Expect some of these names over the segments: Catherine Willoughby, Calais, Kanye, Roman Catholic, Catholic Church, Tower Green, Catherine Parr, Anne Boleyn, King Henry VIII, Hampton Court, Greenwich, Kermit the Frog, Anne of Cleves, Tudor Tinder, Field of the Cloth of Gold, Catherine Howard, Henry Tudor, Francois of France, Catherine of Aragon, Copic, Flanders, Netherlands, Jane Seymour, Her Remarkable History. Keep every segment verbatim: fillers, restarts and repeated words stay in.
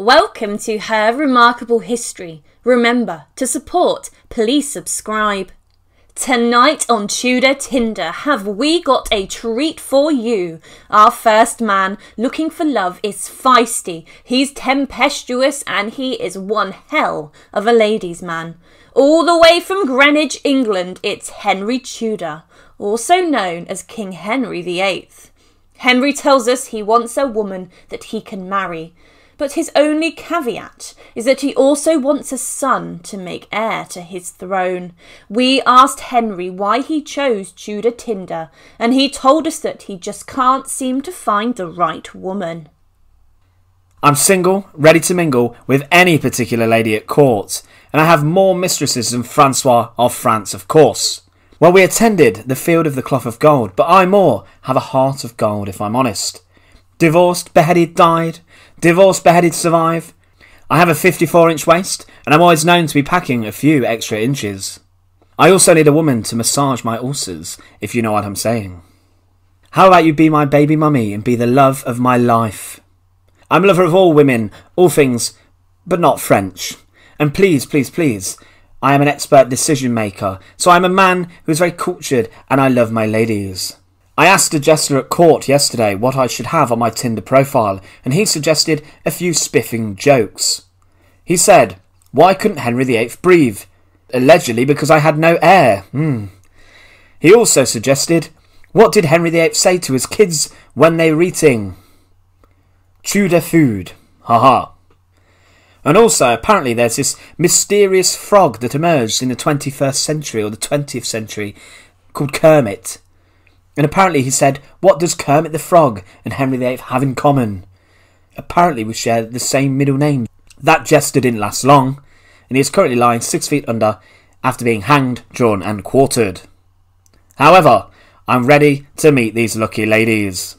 Welcome to Her Remarkable History. Remember to support, please subscribe. Tonight on Tudor Tinder have we got a treat for you. Our first man looking for love is feisty, he's tempestuous and he is one hell of a ladies' man. All the way from Greenwich, England, it's Henry Tudor, also known as King Henry the eighth. Henry tells us he wants a woman that he can marry. But his only caveat is that he also wants a son to make heir to his throne. We asked Henry why he chose Tudor Tinder, and he told us that he just can't seem to find the right woman. I'm single, ready to mingle with any particular lady at court, and I have more mistresses than Francois of France, of course. Well, we attended the Field of the Cloth of Gold, but I more have a heart of gold, if I'm honest. Divorced, beheaded, died. Divorced, beheaded, survive. I have a fifty-four inch waist, and I'm always known to be packing a few extra inches. I also need a woman to massage my ulcers, if you know what I'm saying. How about you be my baby mummy and be the love of my life? I'm a lover of all women, all things, but not French. And please, please, please, I am an expert decision maker, so I'm a man who is very cultured, and I love my ladies. I asked a jester at court yesterday what I should have on my Tinder profile, and he suggested a few spiffing jokes. He said, why couldn't Henry the eighth breathe? Allegedly because I had no heir. Hmm. He also suggested, what did Henry the eighth say to his kids when they were eating? Tudor food. Haha. And also, apparently there's this mysterious frog that emerged in the twenty-first century or the twentieth century called Kermit. And apparently he said, what does Kermit the Frog and Henry the eighth have in common? Apparently we share the same middle name. That jester didn't last long, and he is currently lying six feet under after being hanged, drawn and quartered. However, I'm ready to meet these lucky ladies.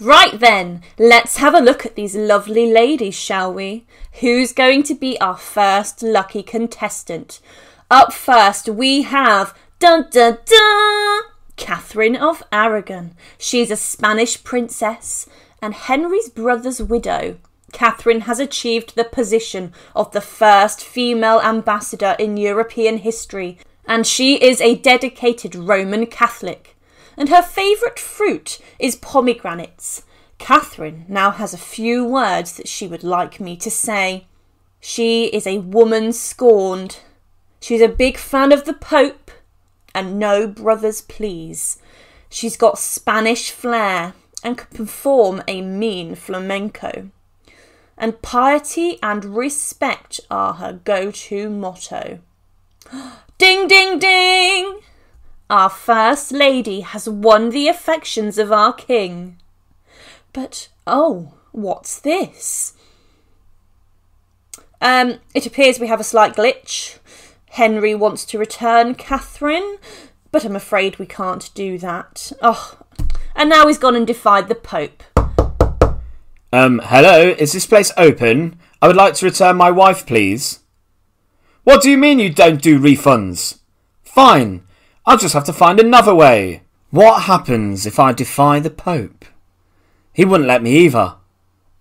Right then, let's have a look at these lovely ladies, shall we? Who's going to be our first lucky contestant? Up first we have... Dun, dun, dun! Catherine of Aragon. She's a Spanish princess and Henry's brother's widow. Catherine has achieved the position of the first female ambassador in European history, and she is a dedicated Roman Catholic. And her favourite fruit is pomegranates. Catherine now has a few words that she would like me to say. She is a woman scorned. She's a big fan of the Pope. And no brothers please. She's got Spanish flair and can perform a mean flamenco. And piety and respect are her go-to motto. Ding, ding, ding! Our first lady has won the affections of our king. But, oh, what's this? Um, it appears we have a slight glitch. Henry wants to return Catherine, but I'm afraid we can't do that. Oh, and now he's gone and defied the Pope. Um, hello, is this place open? I would like to return my wife, please. What do you mean you don't do refunds? Fine, I'll just have to find another way. What happens if I defy the Pope? He wouldn't let me either.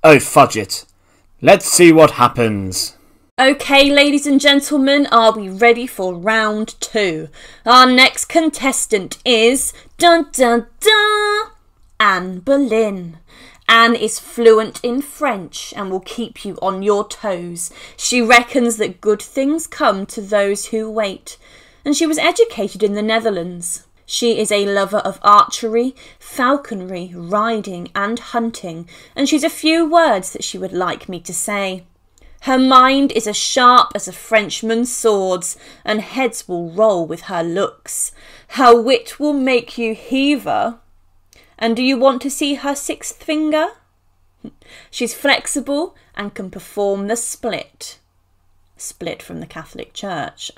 Oh, fudge it. Let's see what happens. Okay, ladies and gentlemen, are we ready for round two? Our next contestant is dun dun dun Anne Boleyn. Anne is fluent in French and will keep you on your toes. She reckons that good things come to those who wait, and she was educated in the Netherlands. She is a lover of archery, falconry, riding and hunting, and she's a few words that she would like me to say. Her mind is as sharp as a Frenchman's swords, and heads will roll with her looks. Her wit will make you heaver. And do you want to see her sixth finger? She's flexible and can perform the split. Split from the Catholic Church.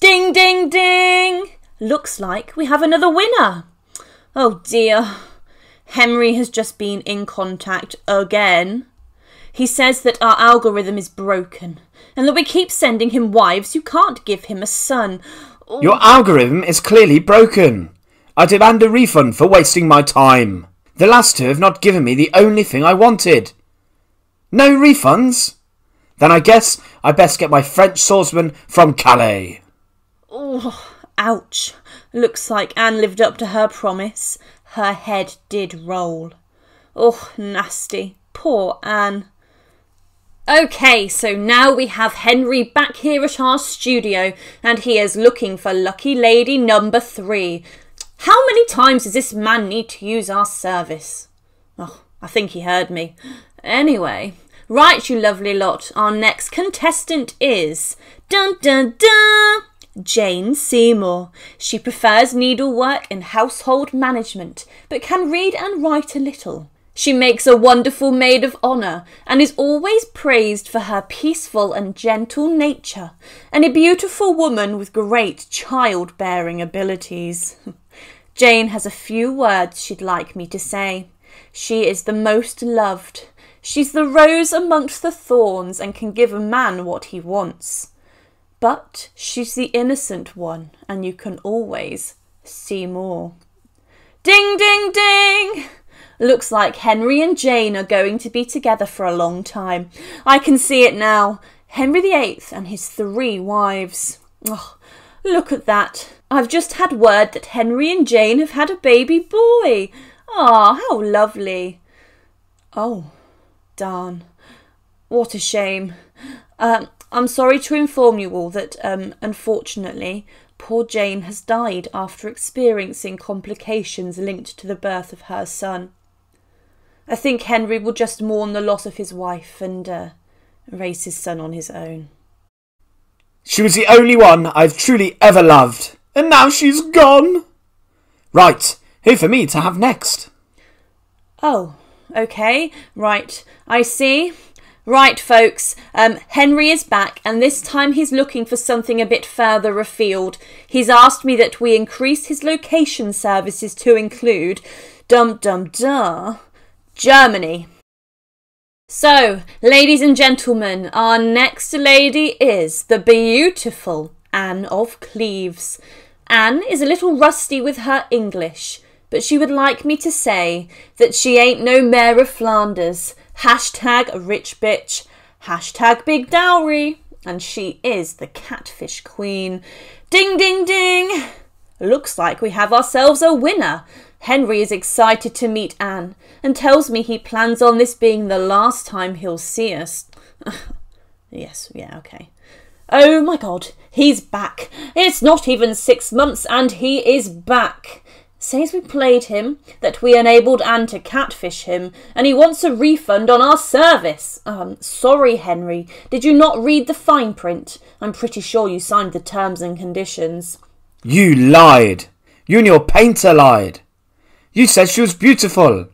Ding, ding, ding! Looks like we have another winner. Oh dear. Henry has just been in contact again. He says that our algorithm is broken and that we keep sending him wives who can't give him a son. Oh. Your algorithm is clearly broken. I demand a refund for wasting my time. The last two have not given me the only thing I wanted. No refunds? Then I guess I best get my French swordsman from Calais. Oh, ouch. Looks like Anne lived up to her promise. Her head did roll. Oh, nasty. Poor Anne. Okay, so now we have Henry back here at our studio, and he is looking for lucky lady number three. How many times does this man need to use our service? Oh, I think he heard me. Anyway, right, you lovely lot, our next contestant is... Dun dun dun! Jane Seymour. She prefers needlework and household management, but can read and write a little. She makes a wonderful maid of honour and is always praised for her peaceful and gentle nature, and a beautiful woman with great childbearing abilities. Jane has a few words she'd like me to say. She is the most loved. She's the rose amongst the thorns and can give a man what he wants. But she's the innocent one, and you can always see more. Ding, ding, ding! Looks like Henry and Jane are going to be together for a long time. I can see it now. Henry the eighth and his three wives. Oh, look at that. I've just had word that Henry and Jane have had a baby boy. Ah, oh, how lovely. Oh, darn. What a shame. Um, I'm sorry to inform you all that, um, unfortunately, poor Jane has died after experiencing complications linked to the birth of her son. I think Henry will just mourn the loss of his wife and uh, raise his son on his own. She was the only one I've truly ever loved, and now she's gone. Right, who for me to have next? Oh, okay, right, I see. Right, folks, um, Henry is back, and this time he's looking for something a bit further afield. He's asked me that we increase his location services to include, dum-dum-duh, Germany. So, ladies and gentlemen, our next lady is the beautiful Anne of Cleves. Anne is a little rusty with her English, but she would like me to say that she ain't no Mare of Flanders, hashtag a rich bitch, hashtag big dowry, and she is the catfish queen. Ding, ding, ding! Looks like we have ourselves a winner. Henry is excited to meet Anne and tells me he plans on this being the last time he'll see us. Yes, yeah, okay. Oh my God, he's back. It's not even six months and he is back. Says we played him, that we enabled Anne to catfish him, and he wants a refund on our service. Um, sorry, Henry. Did you not read the fine print? I'm pretty sure you signed the terms and conditions. You lied. You and your painter lied. You said she was beautiful,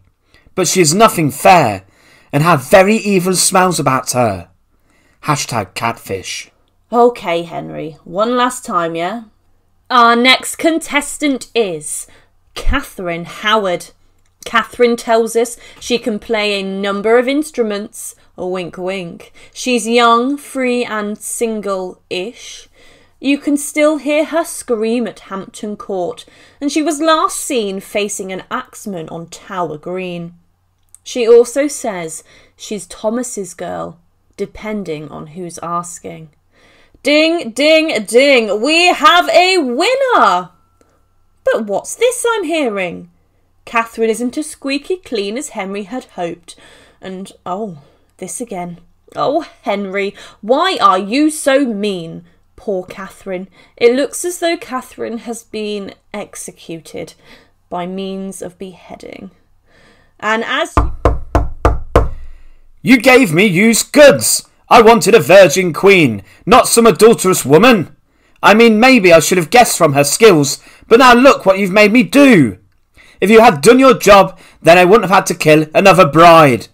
but she is nothing fair, and had very evil smells about her. Hashtag catfish. Okay, Henry. One last time, yeah? Our next contestant is... Catherine Howard. Catherine tells us she can play a number of instruments, a wink wink. She's young, free and single-ish. You can still hear her scream at Hampton Court, and she was last seen facing an axeman on Tower Green. She also says she's Thomas's girl, depending on who's asking. Ding, ding, ding, we have a winner! But what's this I'm hearing? Catherine isn't as squeaky clean as Henry had hoped. And, oh, this again. Oh, Henry, why are you so mean? Poor Catherine. It looks as though Catherine has been executed by means of beheading. And as... You gave me used goods. I wanted a virgin queen, not some adulterous woman. I mean, maybe I should have guessed from her skills, but now look what you've made me do. If you had done your job, then I wouldn't have had to kill another bride.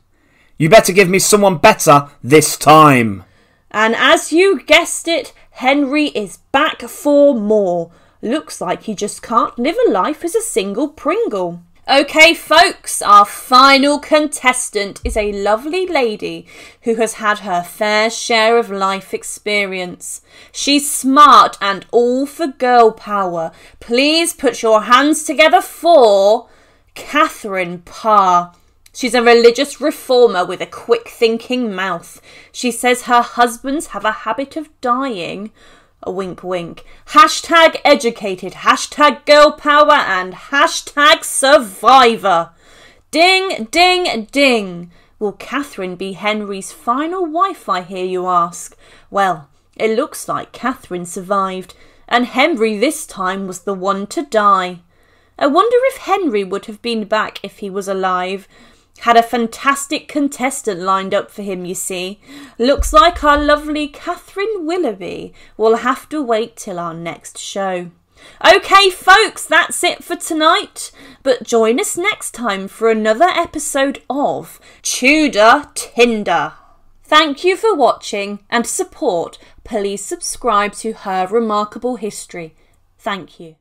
You better give me someone better this time. And as you guessed it, Henry is back for more. Looks like he just can't live a life as a single Pringle. Okay, folks, our final contestant is a lovely lady who has had her fair share of life experience. She's smart and all for girl power. Please put your hands together for Catherine Parr. She's a religious reformer with a quick-thinking mouth. She says her husbands have a habit of dying. A wink, wink. Hashtag educated, hashtag girl power, and hashtag survivor. Ding, ding, ding. Will Catherine be Henry's final wife, I hear you ask? Well, it looks like Catherine survived, and Henry this time was the one to die. I wonder if Henry would have been back if he was alive. Had a fantastic contestant lined up for him, you see. Looks like our lovely Catherine Willoughby will have to wait till our next show. Okay, folks, that's it for tonight. But join us next time for another episode of Tudor Tinder. Thank you for watching and support. Please subscribe to Her Remarkable History. Thank you.